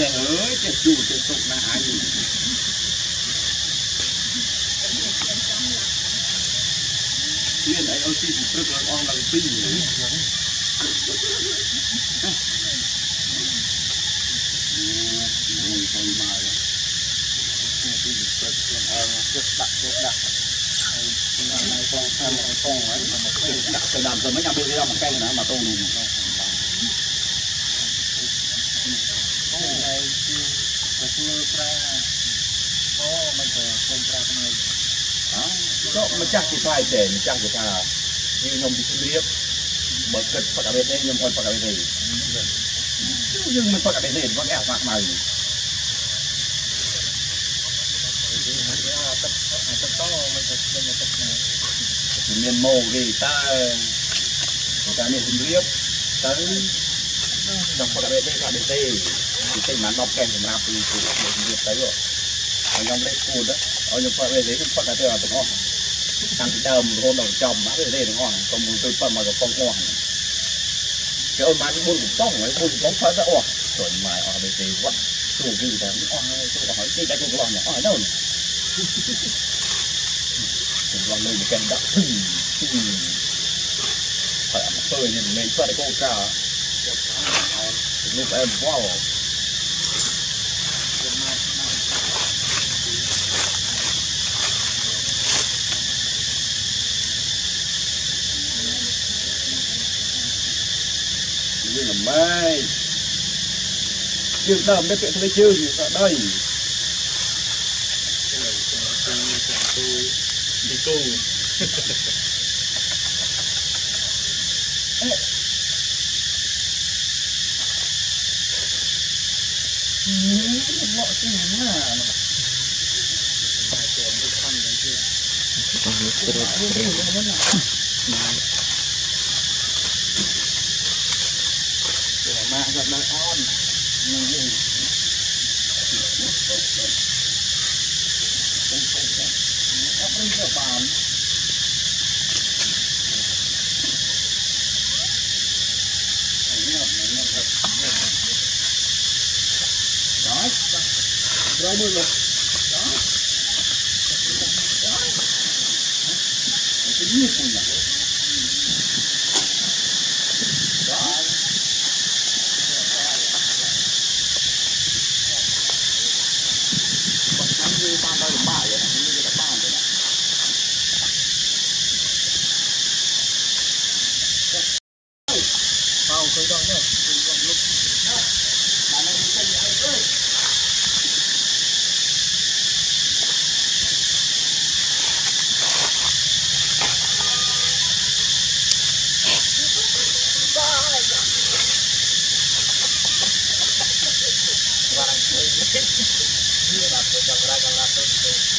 Trời ơi, trời chủ trời tục là ai nhỉ? Nên đấy, ông xin rất là con bằng pin nhỉ? Cái đàm rồi mấy nhà tôi đi ra một cây nữa mà tôi nùng mà chắc thì phải để mà chắc thì là như nhom thì không biết bởi cật phật ở bên đây nhom còn phật ở bên đây nhưng mình phật ở bên đây vẫn ẻo mặt mày miền mồ thì ta miền Hưng Riếp tới trong phần đại tây là tây thì tây mà đọc kèm thì làm thì miền Riếp tới rồi còn trong đấy cùn đó ở những phần đại tây phần đại tây là đúng không thằng chồng con đầu chồng má đại tây đúng không còn một từ phần mà còn con hoàng cái ông má buôn cũng tông ấy buôn cũng phá ra ủa rồi mà ở đại tây quá tôi đi thì tôi hỏi cái tôi còn nhỏ ở đâu còn nơi cái đập phải ăn phơi nên mình phải để câu cá lúc em vào như là mai chương tâm biết chuyện thôi chứ đây đi câu mọi thứ mà phải chuẩn bị khăn đấy chứ mà gặp nó on Hãy subscribe cho kênh Ghiền Mì Gõ để không bỏ lỡ những video hấp dẫn. Hãy subscribe cho kênh Ghiền Mì Gõ để không bỏ lỡ những video hấp dẫn.